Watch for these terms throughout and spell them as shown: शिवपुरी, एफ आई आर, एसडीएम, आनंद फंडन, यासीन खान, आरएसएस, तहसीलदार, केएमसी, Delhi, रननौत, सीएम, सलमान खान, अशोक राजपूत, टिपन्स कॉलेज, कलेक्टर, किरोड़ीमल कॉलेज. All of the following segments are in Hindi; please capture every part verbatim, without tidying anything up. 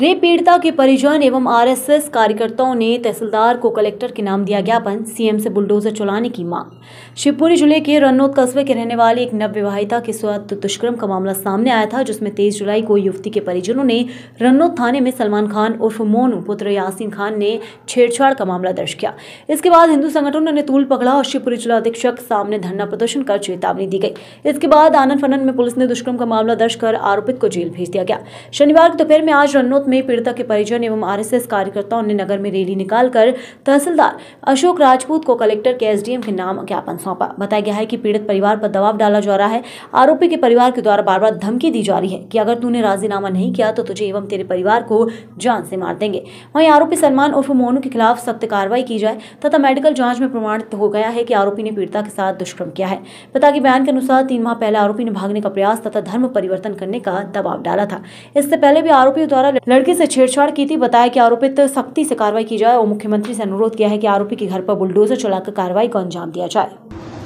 रेप पीड़िता के परिजन एवं आरएसएस कार्यकर्ताओं ने तहसीलदार को कलेक्टर के नाम दिया ज्ञापन, सीएम से बुलडोजर चलाने की मांग। शिवपुरी जिले के रननौत कस्बे के रहने वाली एक नवविवाहिता के साथ दुष्कर्म का मामला सामने आया था, जिसमें तेईस जुलाई को युवती के परिजनों ने रननौत थाने में सलमान खान उर्फ मोनू पुत्र यासीन खान ने छेड़छाड़ का मामला दर्ज किया। इसके बाद हिंदू संगठनों ने तूल पकड़ा और शिवपुरी जिला अधीक्षक सामने धरना प्रदर्शन कर चेतावनी दी गई। इसके बाद आनंद फंडन में पुलिस ने दुष्कर्म का मामला दर्ज कर आरोपित को जेल भेज दिया गया। शनिवार की दोपहर में आज रननौत में पीड़िता के परिजन एवं आरएसएस कार्यकर्ताओं ने नगर में रैली निकालकर तहसीलदार अशोक राजपूत को कलेक्टर के एसडीएम के नाम ज्ञापन सौंपा। बताया गया है कि पीड़ित परिवार पर दबाव डाला जा रहा है। आरोपी के परिवार के द्वारा बार बार धमकी दी जा रही है कि अगर तूने राजीनामा नहीं किया तो तुझे एवं तेरे परिवार को जान से मार देंगे। वहीं आरोपी सलमान उर्फ मोनू के खिलाफ सख्त कार्रवाई की जाए तथा मेडिकल जांच में प्रमाणित हो गया है कि आरोपी ने पीड़िता के साथ दुष्कर्म किया है। पिता के बयान के अनुसार तीन माह पहले आरोपी ने भागने का प्रयास तथा धर्म परिवर्तन करने का दबाव डाला था। इससे पहले भी आरोपी द्वारा लड़की से छेड़छाड़ की थी। बताया कि आरोपित सख्ती से कार्रवाई की जाए और मुख्यमंत्री से अनुरोध किया है कि आरोपी के घर पर बुलडोजर चलाकर कार्रवाई को अंजाम दिया जाए।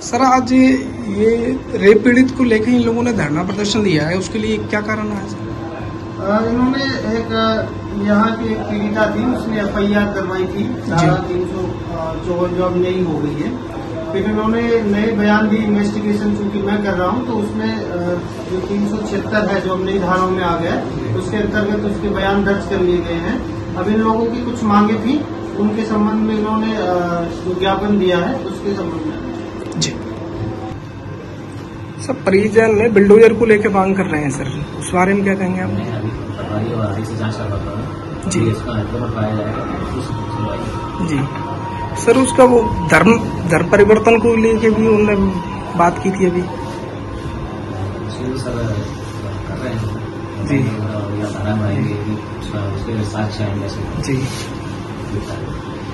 सर, आज ये, ये रेप पीड़ित को लेकर इन लोगों ने धरना प्रदर्शन दिया है, उसके लिए क्या कारण है? इन्होंने एक यहाँ की एक पीड़िता थी, उसने एफ आई आर करवाई थी, धारा तीन सौ चौवन जॉब नहीं हो गई है, लेकिन उन्होंने नए बयान दी। इन्वेस्टिगेशन चूंकि मैं कर रहा हूँ तो उसमें जो तीन सौ छिहत्तर है जो नई धाराओं में आ गया उसके अंतर्गत उसके बयान दर्ज कर लिए गए हैं। अब इन लोगों की कुछ मांगे थी, उनके संबंध में इन्होंने जो ज्ञापन दिया है उसके संबंध में। जी सर, परिजन ने बिल्डोजर को लेकर मांग कर रहे हैं, सर उस बारे में क्या कहेंगे आप? जी जी सर, उसका वो धर्म धर्म परिवर्तन को लेके भी उनने बात की थी अभी। जी जी